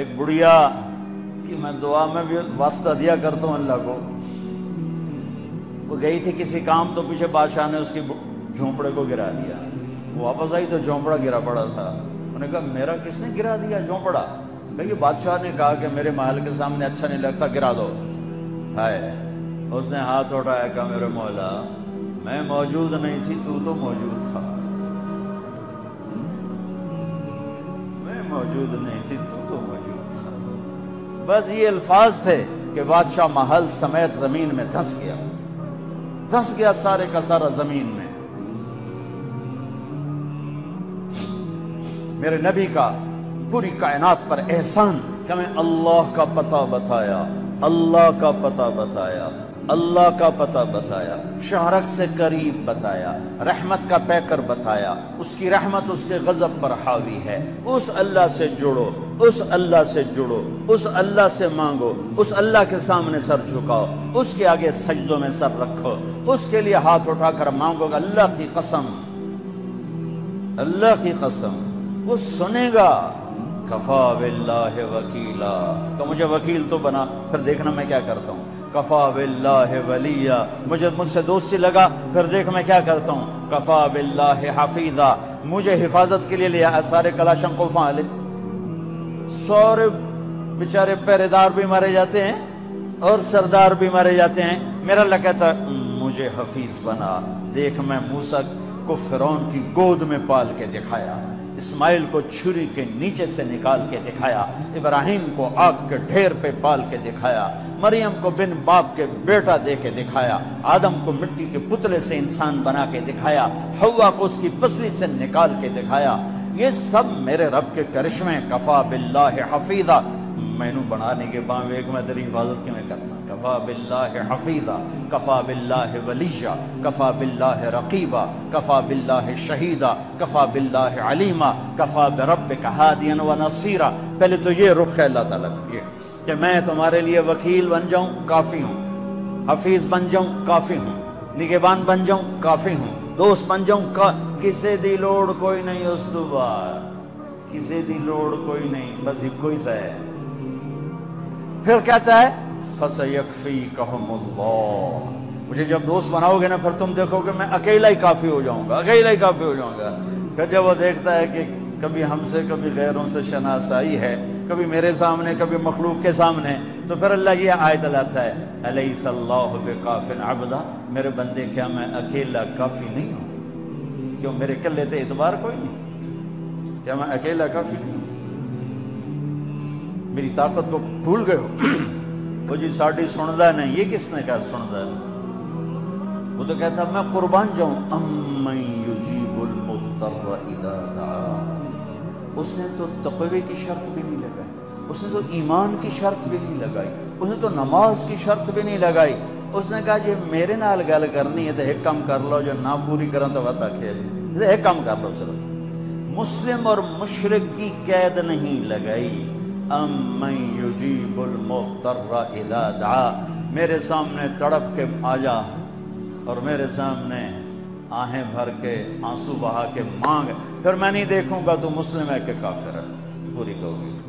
ایک بڑھیا کہ میں دعا میں بھی واسطہ دیا کرتا ہوں اللہ کو، وہ گئی تھی کسی کام تو پیچھے بادشاہ نے اس کی جھونپڑے کو گرا دیا، وہ واپس آئی تو جھونپڑا گرا پڑا تھا، انہوں نے کہا میرا کس نے گرا دیا جھونپڑا؟ کہا بادشاہ نے کہا کہ میرے محل کے سامنے اچھا نہیں لگتا گرا دو. ہائے اس نے ہاتھ اٹھایا کہا میرے مولا میں موجود نہیں تھی تو تو موجود تھا، میں موجود نہیں تھی تو تو موجود تھا. بس یہ الفاظ تھے کہ بادشاہ محل سمیت زمین میں دھنس گیا، دھنس گیا سارے کا سارا زمین میں. میرے نبی کا پوری کائنات پر احسان کہ میں اللہ کا پتہ بتایا، اللہ کا پتہ بتایا، اللہ کا پتہ بتایا، شہرک سے قریب بتایا، رحمت کا پیکر بتایا، اس کی رحمت اس کے غضب پر حاوی ہے، اس اللہ سے جڑو، اس اللہ سے جڑو، اس اللہ سے مانگو، اس اللہ کے سامنے سر جھکاؤ، اس کے آگے سجدوں میں سر رکھو، اس کے لیے ہاتھ اٹھا کر مانگو گا. اللہ کی قسم، اللہ کی قسم وہ سنے گا. کفا باللہ وکیلا تو مجھے وکیل تو بنا، پھر دیکھنا میں کیا کرتا ہوں. کفا باللہ ولیہ مجھ سے دوستی لگا، پھر دیکھ میں کیا کرتا ہوں. کفا باللہ حفیظہ مجھے حفاظت کے لیے لیا، سارے کلاشن کو فعلے، سارے بیچارے پیردار بھی مارے جاتے ہیں اور سردار بھی مارے جاتے ہیں، میرا لگتا ہے مجھے حفیظ بنا. دیکھ میں موسیٰ کو فرعون کی گود میں پال کے دکھایا، اسماعیل کو چھری کے نیچے سے نکال کے دکھایا، ابراہیم کو آگ کے ڈھیر پہ پال کے دکھایا، مریم کو بن باپ کے بیٹا دے کے دکھایا، آدم کو مٹی کے پتلے سے انسان بنا کے دکھایا، حوا کو اس کی پسلی سے نکال کے دکھایا. یہ سب میرے رب کے کرشمے. کفا باللہ حفیظہ میں نو بنانے کے باوے ایک میں تیری حفاظت کے میں کرنا. کفا باللہ حفیظہ، کفا باللہ ولیہ، کفا باللہ رقیبہ، کفا باللہ شہیدہ، کفا باللہ علیمہ، کفا بربک ہادیا و نصیرہ. پہلے تو یہ رخ ہے اللہ تعالیٰ کہ میں تمہارے لیے وکیل بن جاؤں کافی ہوں، حفیظ بن جاؤں کافی ہوں، نگہبان بن جاؤں کافی ہوں، دوست بن جاؤں کسے دی لوڑ کوئی نہیں. اس تو بات کسے دی لوڑ کوئی نہیں، بس ایک کوئی سا ہے. پھر کہتا ہے فَسَيَكْفِيكَهُمُ اللَّهُ مجھے جب دوست بناؤ گے نا پھر تم دیکھو کہ میں اکیلا ہی کافی ہو جاؤں گا، اکیلا ہی کافی ہو جاؤں گا. پھر جب وہ دیکھتا ہے کہ کبھی ہم سے کبھی غیروں سے شناسائی ہے، کبھی میرے سامنے کبھی مخلوق کے سامنے، تو پھر اللہ یہ آیت لاتا ہے أَلَيْسَ اللَّهُ بِكَافٍ عَبْدًا میرے بندے کیا میں اکیلا کافی نہیں ہوں؟ کیوں میرے کلے تے اعتبار کوئی نہیں، کیا میں اکیلا کافی نہیں ہوں؟ میری طاقت کو بھول گئے ہو. وہ جی ساڑھی سندہ نہیں، یہ کس نے کہا سندہ ہے؟ وہ تو کہتا ہے میں قربان جاؤں. أَمَّنْ يُجِيبُ الْمُضْطَرَّ إِذَا دَعَا اس نے تو تقوی کی شرط بھی نہیں لگائی، اس نے تو ایمان کی شرط بھی نہیں لگائی، اس نے تو نماز کی شرط بھی نہیں لگائی. اس نے کہا جی میرے نال گل کرنی ہے تو ایک کام کر لو، جو نہ پوری کرن تو وعدہ کھیل، ایک کام کر لو. صرف مسلم اور مشرک کی قید نہیں لگائی. أَمَّنْ يُجِيبُ الْمُضْطَرَّ إِذَا دَعَا میرے سامنے تڑپ کے آجا اور میرے سامنے آہیں بھر کے آنسو بہا کے مانگ، پھر میں نہیں دیکھوں گا تو مسلم ہے کہ کافر ہے. پوری کہو گی